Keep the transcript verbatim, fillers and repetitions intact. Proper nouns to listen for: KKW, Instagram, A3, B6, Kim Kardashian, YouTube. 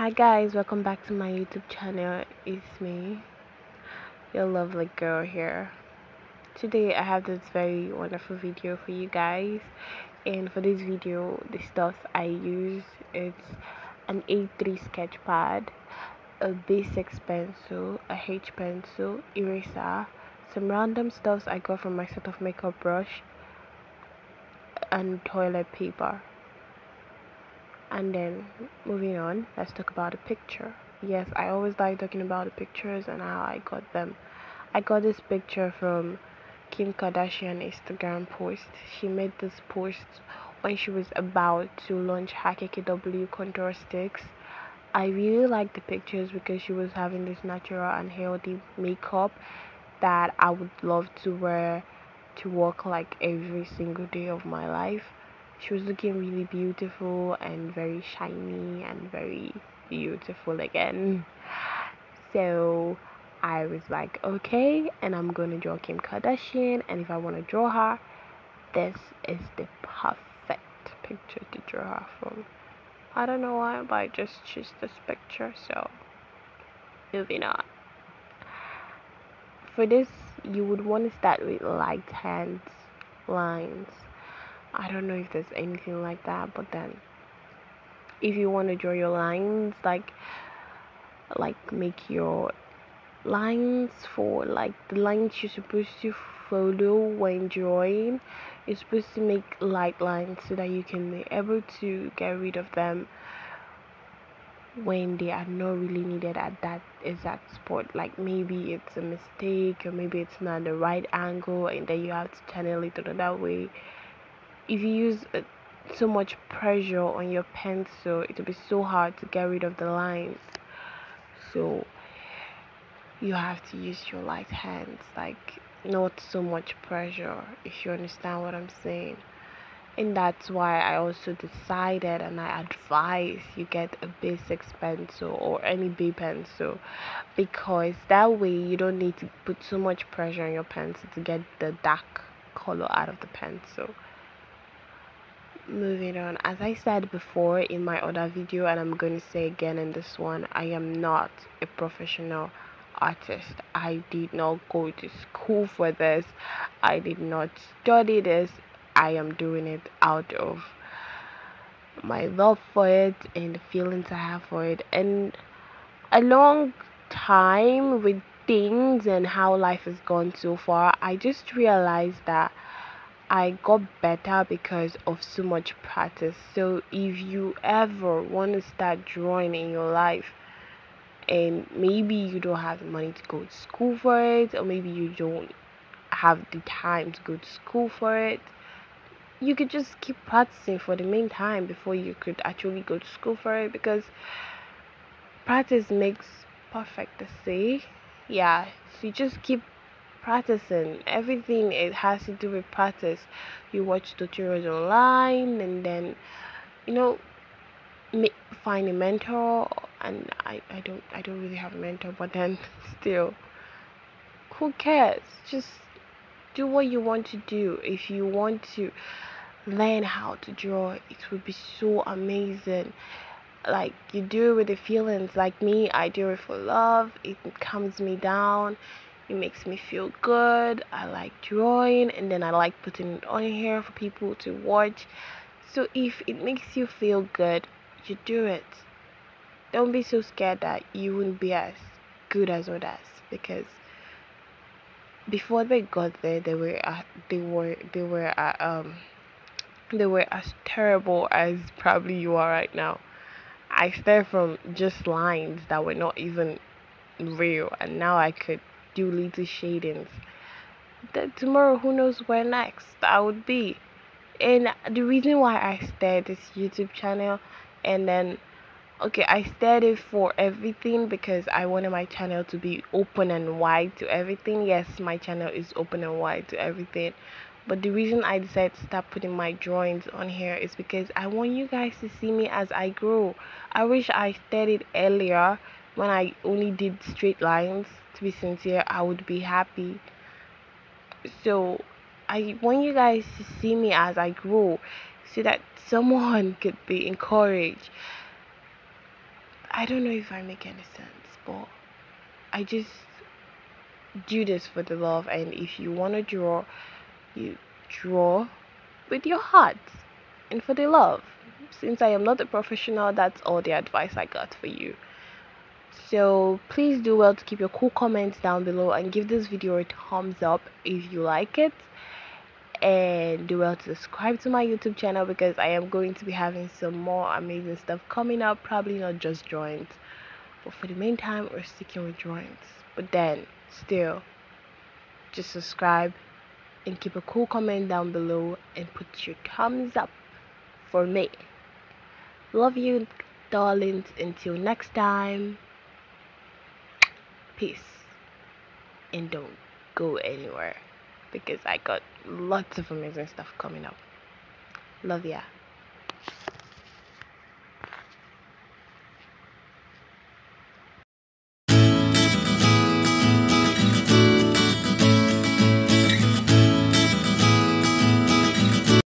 Hi guys, welcome back to my YouTube channel. It's me, your lovely girl here. Today I have this very wonderful video for you guys, and for this video the stuff I use, it's an A three sketch pad, a B six pencil, a H pencil, eraser, some random stuffs I got from my set of makeup brush, and toilet paper. And then moving on, let's talk about a picture. Yes, I always like talking about the pictures and how I got them. I got this picture from Kim Kardashian Instagram post. She made this post when she was about to launch her K K W contour sticks. I really like the pictures because she was having this natural and healthy makeup that I would love to wear to work like every single day of my life. She was looking really beautiful and very shiny and very beautiful again. So I was like, okay, and I'm gonna draw Kim Kardashian, and if I wanna draw her, this is the perfect picture to draw her from. I don't know why, but I just choose this picture, so moving on. For this, you would wanna start with light hand lines. I don't know if there's anything like that, but then if you want to draw your lines, like like make your lines for like the lines you're supposed to follow when drawing. You're supposed to make light lines so that you can be able to get rid of them when they are not really needed at that exact spot. Like maybe it's a mistake, or maybe it's not the right angle, and then you have to channel it another way. If you use uh, so much pressure on your pencil, it'll be so hard to get rid of the lines. So you have to use your light hands, like not so much pressure, if you understand what I'm saying. And that's why I also decided and I advise you get a B six pencil or any B pencil, because that way you don't need to put so much pressure on your pencil to get the dark color out of the pencil. Moving on, as I said before in my other video, and I'm going to say again in this one, I am not a professional artist. I did not go to school for this. I did not study this. I am doing it out of my love for it and the feelings I have for it, and a long time with things and how life has gone so far, I just realized that I got better because of so much practice. So if you ever want to start drawing in your life, and maybe you don't have the money to go to school for it, or maybe you don't have the time to go to school for it, you could just keep practicing for the meantime before you could actually go to school for it, because practice makes perfect, say. Yeah, so you just keep practicing. Everything it has to do with practice. You watch tutorials online, and then you know make, find a mentor, and I, I don't I don't really have a mentor, but then still, who cares? Just do what you want to do. If you want to learn how to draw, it would be so amazing. Like you do it with the feelings. Like me, I do it for love. It calms me down. It makes me feel good. I like drawing, and then I like putting it on here for people to watch. So if it makes you feel good, you do it. Don't be so scared that you won't be as good as others, because before they got there, they were uh, they were they were uh, um they were as terrible as probably you are right now. I started from just lines that were not even real, and now I could do little shadings that tomorrow, who knows where next I would be. And the reason why I started this YouTube channel, and then okay, I started for everything because I wanted my channel to be open and wide to everything. Yes, my channel is open and wide to everything, but the reason I decided to start putting my drawings on here is because I want you guys to see me as I grow. I wish I started earlier when I only did straight lines. To be sincere, I would be happy. So I want you guys to see me as I grow, so that someone could be encouraged. I don't know if I make any sense, but I just do this for the love. And if you want to draw, you draw with your heart and for the love. Since I am not a professional, that's all the advice I got for you. So please do well to keep your cool comments down below and give this video a thumbs up if you like it. And do well to subscribe to my YouTube channel, because I am going to be having some more amazing stuff coming up. Probably not just drawings, but for the meantime, we're sticking with drawings. But then still, just subscribe and keep a cool comment down below and put your thumbs up for me. Love you, darlings. Until next time, peace, and don't go anywhere, because I got lots of amazing stuff coming up. Love ya.